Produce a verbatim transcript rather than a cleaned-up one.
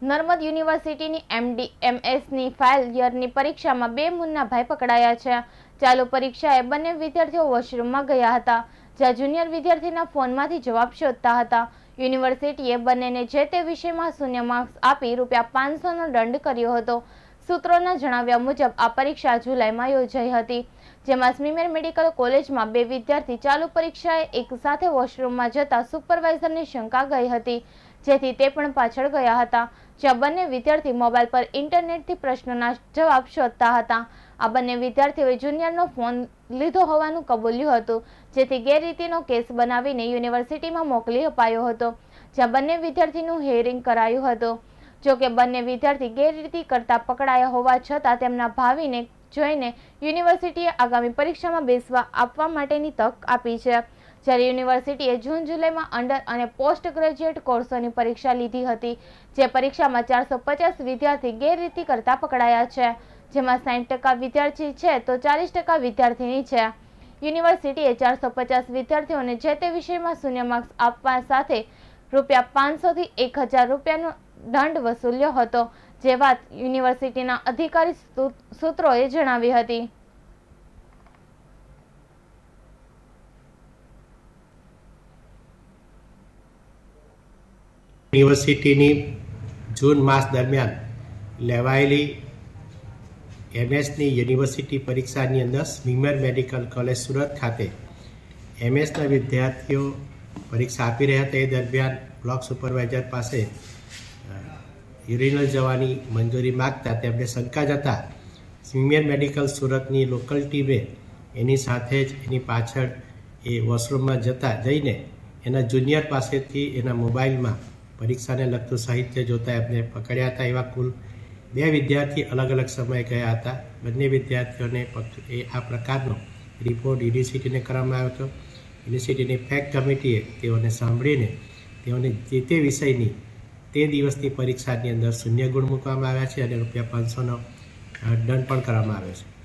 नर्मद यूनिवर्सिटीनी एमडी एमएसनी फाइनल યરની પરીક્ષામાં બે મુન્ના ભાઈ પકડાયા છે। ચાલુ પરીક્ષાએ બંને વિદ્યાર્થીઓ વોશરૂમમાં ગયા હતા, જ્યાં જુનિયર વિદ્યાર્થીના ફોનમાંથી જવાબ શોધતા હતા। યુનિવર્સિટીએ બંનેને જે તે વિષયમાં શૂન્ય માર્ક્સ આપી રૂપિયા પાંચસો નો દંડ કર્યો હતો। સૂત્રોના જણાવ્યા મુજબ આ પરીક્ષા જુલાઈમાં યોજાઈ હતી, જેમાં સ્મીમેર મેડિકલ કોલેજમાં બે વિદ્યાર્થી ચાલુ પરીક્ષાએ એકસાથે વોશરૂમમાં જતા સુપરવાઇઝરને શંકા ગઈ હતી, જેથી તે પણ પાછળ ગયા હતા। જ્યાં બંને વિદ્યાર્થી મોબાઈલ પર ઇન્ટરનેટથી પ્રશ્નોના જવાબ શોધતા હતા। આ બંને વિદ્યાર્થીઓએ જુનિયરનો ફોન લીધો હોવાનું કબૂલ્યું હતું, જેથી ગેરરીતિનો કેસ બનાવીને યુનિવર્સિટીમાં મોકલી અપાયો હતો, જ્યાં બંને વિદ્યાર્થીનું હિયરિંગ કરાયું હતું। જોકે બંને વિદ્યાર્થી ગેરરીતિ કરતા પકડાયા હોવા છતાં તેમના ભાવિને જોઈને યુનિવર્સિટીએ આગામી પરીક્ષામાં બેસવા આપવા માટેની તક આપી છે। જ્યારે યુનિવર્સિટીએ જૂન જુલાઈમાં અંડર અને પોસ્ટ ગ્રેજ્યુએટ કોર્સોની પરીક્ષા લીધી હતી, જે પરીક્ષામાં ચારસો પચાસ વિદ્યાર્થી ગેરરીતિ કરતા પકડાયા છે, જેમાં સાઠ ટકા વિદ્યાર્થી છે તો ચાલીસ ટકા વિદ્યાર્થીની છે। યુનિવર્સિટીએ ચારસો પચાસ વિદ્યાર્થીઓને જે તે વિષયમાં શૂન્ય માર્ક્સ આપવા સાથે રૂપિયા પાંચસોથી એક હજાર રૂપિયાનો દંડ વસૂલ્યો હતો, જે વાત યુનિવર્સિટીના અધિકારી સૂત્રોએ જણાવી હતી। યુનિવર્સિટીની જૂન માસ દરમિયાન લેવાયેલી એમએસની યુનિવર્સિટી પરીક્ષાની અંદર સ્મીમેર મેડિકલ કોલેજ સુરત ખાતે એમએસના વિદ્યાર્થીઓ પરીક્ષા આપી રહ્યા હતા। એ દરમિયાન બ્લોક સુપરવાઇઝર પાસે યુરિનલ જવાની મંજૂરી માગતા તેમને શંકા જતા સ્મીમેર મેડિકલ સુરતની લોકલ ટીમે એની સાથે જ એની પાછળ એ વોશરૂમમાં જતા જઈને એના જુનિયર પાસેથી એના મોબાઈલમાં પરીક્ષાને લગતું સાહિત્ય જોતા એમને પકડ્યા હતા। એવા કુલ બે વિદ્યાર્થી અલગ અલગ સમયે ગયા હતા। બંને વિદ્યાર્થીઓને એ આ પ્રકારનો રિપોર્ટ યુનિવર્સિટીને કરવામાં આવ્યો હતો। યુનિવર્સિટીની ફેક કમિટીએ તેઓને સાંભળીને તેઓને જે તે વિષયની તે દિવસની પરીક્ષાની અંદર શૂન્ય ગુણ મૂકવામાં આવ્યા છે અને રૂપિયા પાંચસોનો દંડ પણ કરવામાં આવ્યો છે।